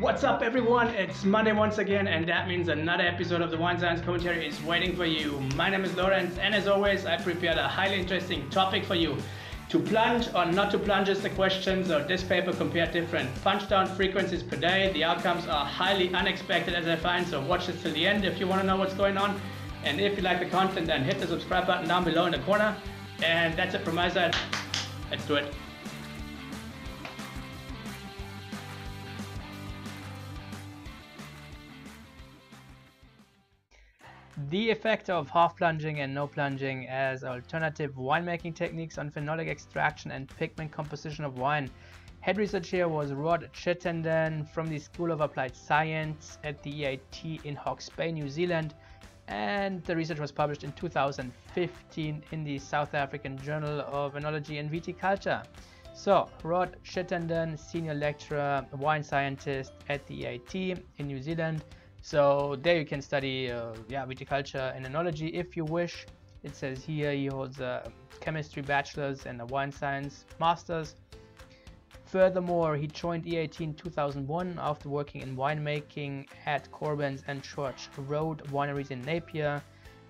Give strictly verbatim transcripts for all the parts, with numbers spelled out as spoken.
What's up, everyone? It's Monday once again, and that means another episode of the Wine Science Commentary is waiting for you. My name is Lawrence, and as always, I prepared a highly interesting topic for you. To plunge or not to plunge is the question, so this paper compared different plunge down frequencies per day. The outcomes are highly unexpected, as I find, so watch this till the end if you want to know what's going on. And if you like the content, then hit the subscribe button down below in the corner. And that's it from my side. Let's do it. The effect of half plunging and no plunging as alternative winemaking techniques on phenolic extraction and pigment composition of wine. Head researcher here was Rod Chittenden from the School of Applied Science at the E I T in Hawke's Bay, New Zealand, and the research was published in two thousand fifteen in the South African Journal of Enology and Viticulture. So, Rod Chittenden, senior lecturer, wine scientist at the E I T in New Zealand. So there you can study uh, yeah, viticulture and enology if you wish. It says here he holds a chemistry bachelor's and a wine science master's. Furthermore, he joined E I T in two thousand one after working in winemaking at Corban's and Church Road wineries in Napier.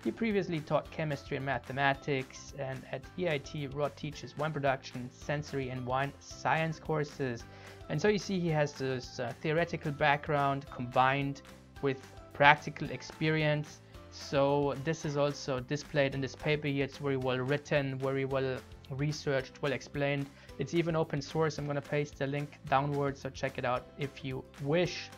He previously taught chemistry and mathematics, and at E I T, Rod teaches wine production, sensory and wine science courses. And so you see he has this uh, theoretical background combined with practical experience, so this is also displayed in this paper here. It's very well written, very well researched, well explained. It's even open source. I'm going to paste the link downwards, so check it out if you wish.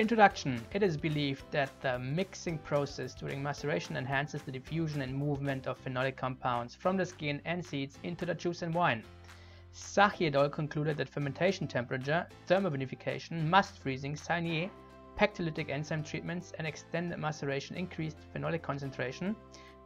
Introduction. It is believed that the mixing process during maceration enhances the diffusion and movement of phenolic compounds from the skin and seeds into the juice and wine. Sachi et al. Concluded that fermentation temperature, thermovinification, must freezing, cyanin, Pectolytic enzyme treatments and extended maceration increased phenolic concentration,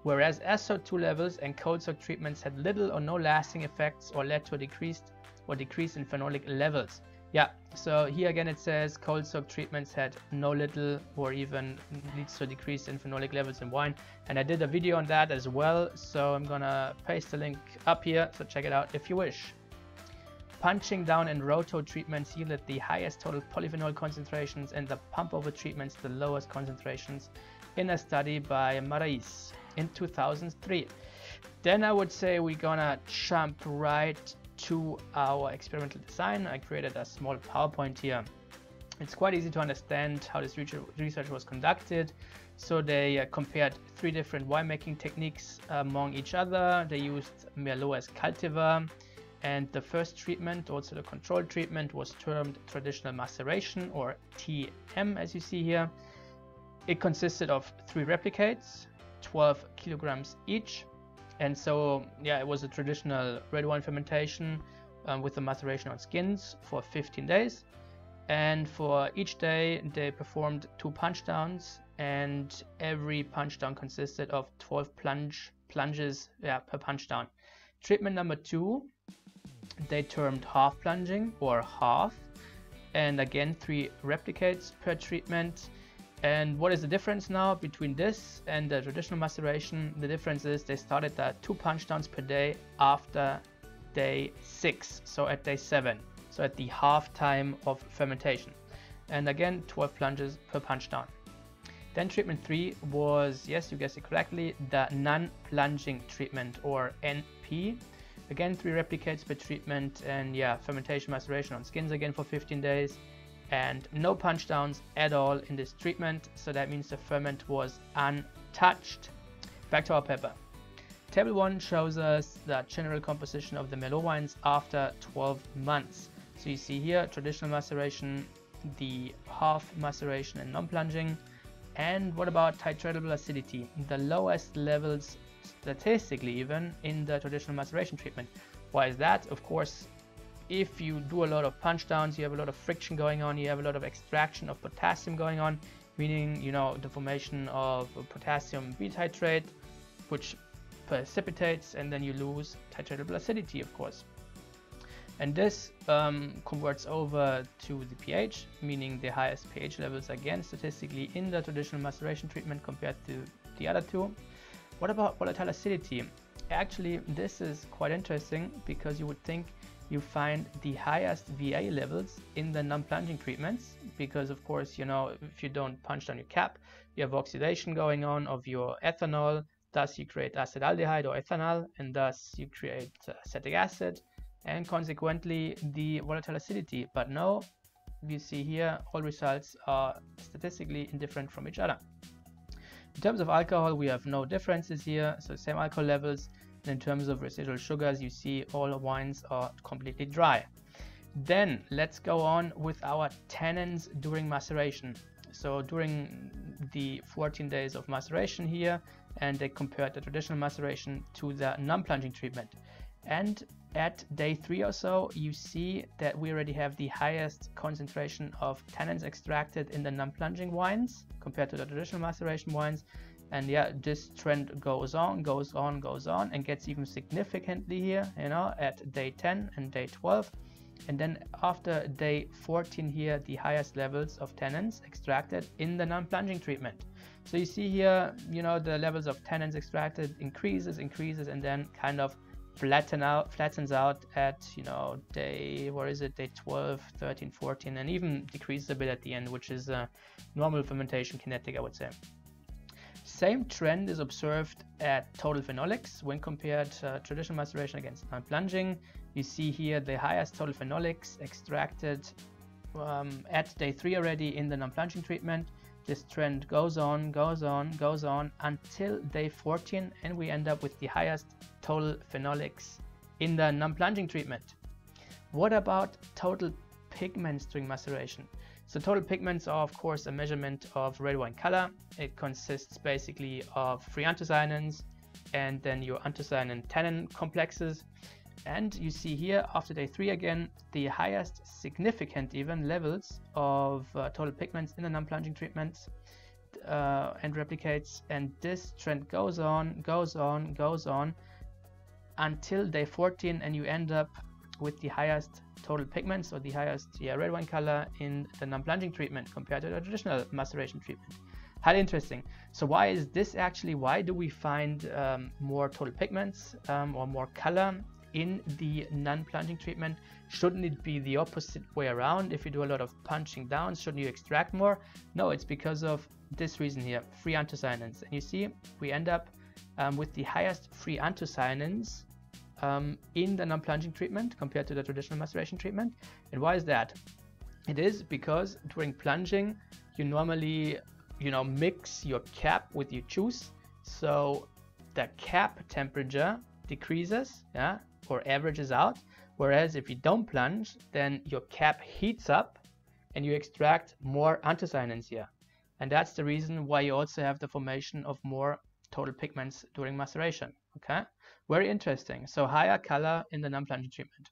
whereas S O two levels and cold soak treatments had little or no lasting effects or led to a decreased or decrease in phenolic levels. Yeah, so here again it says cold soak treatments had no little or even leads to a decrease in phenolic levels in wine, and I did a video on that as well, so I'm gonna paste the link up here, so check it out if you wish. Punching down and roto treatments yielded the highest total polyphenol concentrations, and the pump over treatments the lowest concentrations in a study by Marais in two thousand three. Then I would say we're gonna jump right to our experimental design. I created a small PowerPoint here. It's quite easy to understand how this research was conducted. So they compared three different winemaking techniques among each other. They used Merlot as cultivar. And the first treatment, also the control treatment, was termed traditional maceration, or T M, as you see here. It consisted of three replicates, twelve kilograms each. And so, yeah, it was a traditional red wine fermentation um, with the maceration on skins for fifteen days. And for each day, they performed two punch downs, and every punch down consisted of twelve plunge plunges yeah, per punch down. Treatment number two, they termed half plunging or half, and again three replicates per treatment. And what is the difference now between this and the traditional maceration? The difference is they started the two punch downs per day after day six, so at day seven, so at the half time of fermentation, and again twelve plunges per punch down. Then treatment three was, yes, you guessed it correctly, the non-plunging treatment, or N P. Again, three replicates per treatment, and yeah, fermentation maceration on skins again for fifteen days, and no punch downs at all in this treatment, so that means the ferment was untouched. Back to our paper. Table one shows us the general composition of the Merlot wines after twelve months. So you see here traditional maceration, the half maceration and non-plunging. And what about titratable acidity? The lowest levels statistically even in the traditional maceration treatment. Why is that? Of course, if you do a lot of punch downs, you have a lot of friction going on, you have a lot of extraction of potassium going on, meaning, you know, the formation of potassium bitartrate, which precipitates, and then you lose titratable acidity, of course. And this um, converts over to the pH, meaning the highest pH levels again statistically in the traditional maceration treatment compared to the other two. What about volatile acidity? Actually, this is quite interesting, because you would think you find the highest V A levels in the non-plunging treatments, because of course, you know, if you don't punch down your cap, you have oxidation going on of your ethanol, thus you create acetaldehyde or ethanol, and thus you create acetic acid, and consequently the volatile acidity. But no, you see here, all results are statistically indifferent from each other. In terms of alcohol, we have no differences here, so same alcohol levels. In terms of residual sugars, you see all wines are completely dry. Then let's go on with our tannins during maceration. So during the fourteen days of maceration here, and they compared the traditional maceration to the non-plunging treatment. And at day three or so, you see that we already have the highest concentration of tannins extracted in the non-plunging wines compared to the traditional maceration wines. And yeah, this trend goes on, goes on, goes on, and gets even significantly here, you know, at day ten and day twelve. And then after day fourteen here, the highest levels of tannins extracted in the non-plunging treatment. So you see here, you know, the levels of tannins extracted increases, increases, and then kind of flatten out, flattens out at, you know, day, what is it, day twelve, thirteen, fourteen, and even decreases a bit at the end, which is a normal fermentation kinetic, I would say. Same trend is observed at total phenolics when compared uh, traditional maceration against non-plunging. You see here the highest total phenolics extracted um, at day three already in the non-plunging treatment. This trend goes on, goes on, goes on until day fourteen, and we end up with the highest total phenolics in the non-plunging treatment. What about total pigments during maceration? So total pigments are of course a measurement of red wine color. It consists basically of free anthocyanins and then your anthocyanin tannin complexes. And you see here after day three again, the highest significant even levels of uh, total pigments in the non-plunging treatments uh, and replicates. And this trend goes on, goes on, goes on until day fourteen, and you end up with the highest total pigments or the highest yeah, red wine color in the non-plunging treatment compared to the traditional maceration treatment. Highly interesting. So why is this actually, why do we find um, more total pigments um, or more color in the non-plunging treatment? Shouldn't it be the opposite way around? If you do a lot of punching down, shouldn't you extract more? No, it's because of this reason here, free anthocyanins. And you see, we end up um, with the highest free anthocyanins Um, in the non-plunging treatment compared to the traditional maceration treatment. And why is that? It is because during plunging you normally, you know, mix your cap with your juice, so the cap temperature decreases, yeah, or averages out, whereas if you don't plunge, then your cap heats up and you extract more anthocyanins here. And that's the reason why you also have the formation of more total pigments during maceration. Okay, very interesting. So higher color in the non-plunging treatment.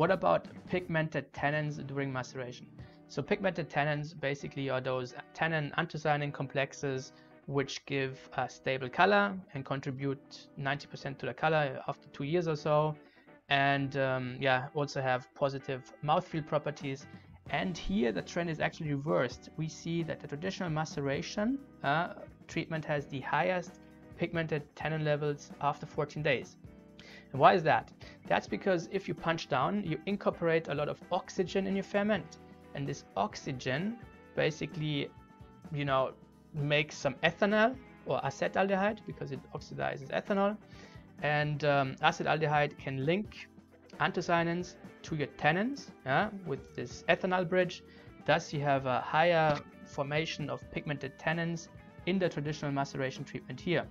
What about pigmented tannins during maceration? So pigmented tannins basically are those tannin anthocyanin complexes which give a stable color and contribute ninety percent to the color after two years or so, and um, yeah, also have positive mouthfeel properties. And here the trend is actually reversed. We see that the traditional maceration uh, treatment has the highest pigmented tannin levels after fourteen days. And why is that? That's because if you punch down, you incorporate a lot of oxygen in your ferment, and this oxygen basically, you know, makes some ethanol or acetaldehyde because it oxidizes ethanol, and um, acetaldehyde can link anthocyanins to your tannins, yeah, with this ethanol bridge. Thus you have a higher formation of pigmented tannins in the traditional maceration treatment here.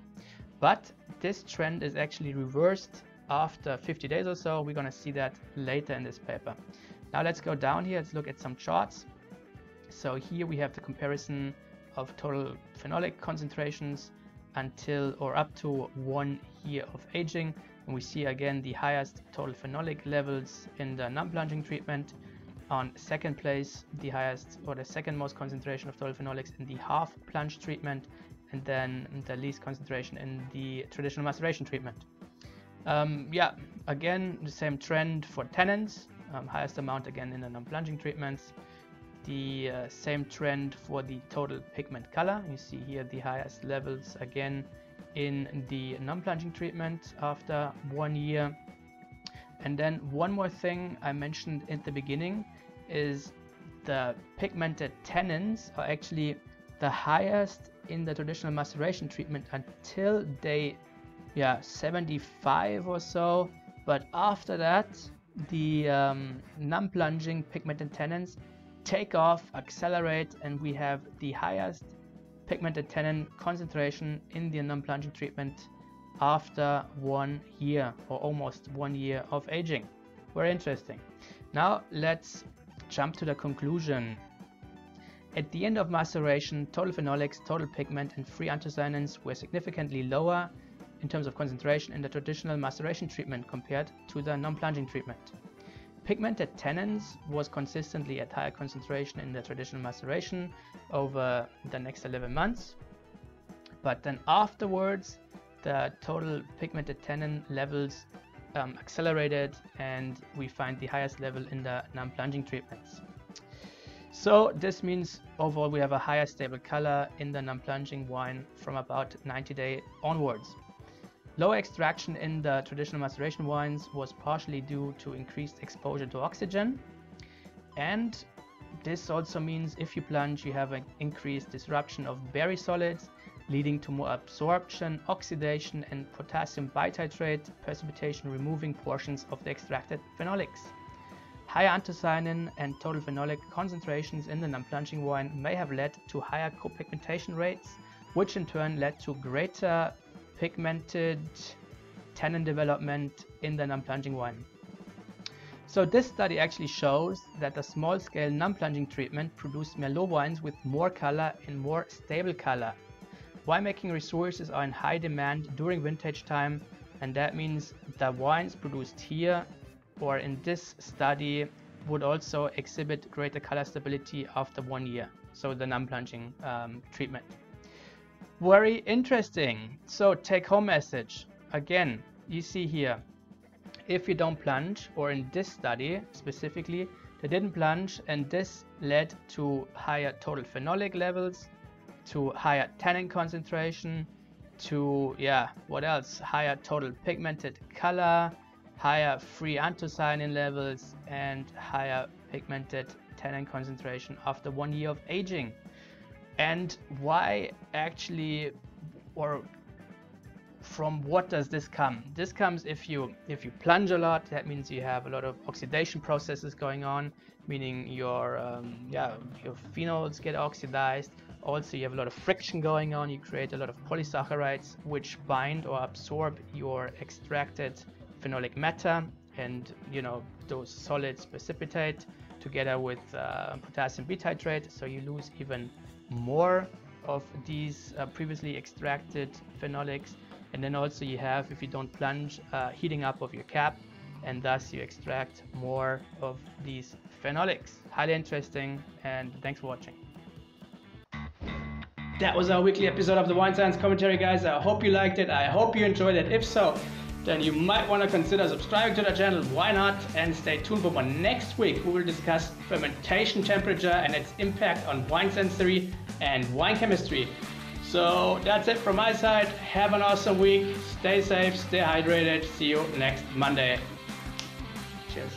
But this trend is actually reversed after fifty days or so. We're gonna see that later in this paper. Now let's go down here, let's look at some charts. So here we have the comparison of total phenolic concentrations until or up to one year of aging. And we see again the highest total phenolic levels in the non-plunging treatment. On second place, the highest or the second most concentration of total phenolics in the half plunge treatment, and then the least concentration in the traditional maceration treatment. Um, yeah, again, the same trend for tannins, um, highest amount again in the non-plunging treatments. The uh, same trend for the total pigment color. You see here the highest levels again in the non-plunging treatment after one year. And then one more thing I mentioned at the beginning is the pigmented tannins are actually the highest in the traditional maceration treatment until day yeah seventy-five or so, but after that the um, non-plunging pigmented tannins take off, accelerate, and we have the highest pigmented tannin concentration in the non-plunging treatment after one year or almost one year of aging. Very interesting. Now let's jump to the conclusion. At the end of maceration, total phenolics, total pigment, and free anthocyanins were significantly lower in terms of concentration in the traditional maceration treatment compared to the non-plunging treatment. Pigmented tannins was consistently at higher concentration in the traditional maceration over the next eleven months, but then afterwards the total pigmented tannin levels um, accelerated, and we find the highest level in the non-plunging treatments. So this means overall we have a higher stable color in the non-plunging wine from about ninety day onwards. Lower extraction in the traditional maceration wines was partially due to increased exposure to oxygen, and this also means if you plunge you have an increased disruption of berry solids, leading to more absorption, oxidation, and potassium bitartrate precipitation removing portions of the extracted phenolics. Higher anthocyanin and total phenolic concentrations in the non-plunging wine may have led to higher copigmentation rates, which in turn led to greater pigmented tannin development in the non-plunging wine. So this study actually shows that the small-scale non-plunging treatment produced Merlot wines with more color and more stable color. Winemaking resources are in high demand during vintage time, and that means the wines produced here or in this study would also exhibit greater color stability after one year, so the non-plunging um, treatment. Very interesting. So take-home message again, you see here, if you don't plunge, or in this study specifically they didn't plunge, and this led to higher total phenolic levels, to higher tannin concentration, to yeah what else higher total pigmented color, higher free anthocyanin levels, and higher pigmented tannin concentration after one year of aging. And why actually, or from what does this come? This comes if you if you plunge a lot. That means you have a lot of oxidation processes going on, meaning your um, yeah your phenols get oxidized. Also you have a lot of friction going on. You create a lot of polysaccharides which bind or absorb your extracted phenolic matter, and you know those solids precipitate together with uh, potassium bitartrate, so you lose even more of these uh, previously extracted phenolics. And then also you have, if you don't plunge, uh, heating up of your cap, and thus you extract more of these phenolics. Highly interesting, and thanks for watching. That was our weekly episode of the Wine Science Commentary, guys. I hope you liked it. I hope you enjoyed it. If so, then you might want to consider subscribing to the channel, why not? And stay tuned for more. Next week we will discuss fermentation temperature and its impact on wine sensory and wine chemistry. So that's it from my side. Have an awesome week. Stay safe, stay hydrated. See you next Monday. Cheers.